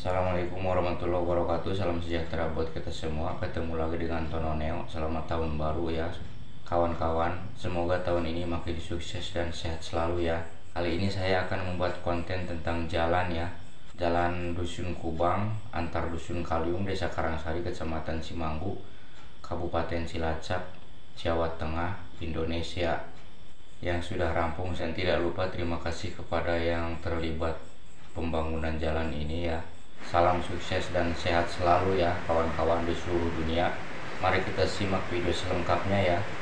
Assalamualaikum warahmatullahi wabarakatuh. Salam sejahtera buat kita semua. Ketemu lagi dengan Tononeo. Selamat tahun baru ya kawan-kawan. Semoga tahun ini makin sukses dan sehat selalu ya. Kali ini saya akan membuat konten tentang jalan ya. Jalan Dusun Kubang antar Dusun Kalium, Desa Karangsari, Kecamatan Cimanggu, Kabupaten Cilacap, Jawa Tengah, Indonesia. Yang sudah rampung, saya tidak lupa terima kasih kepada yang terlibat pembangunan jalan ini ya. Salam sukses dan sehat selalu ya kawan-kawan di seluruh dunia. Mari kita simak video selengkapnya ya.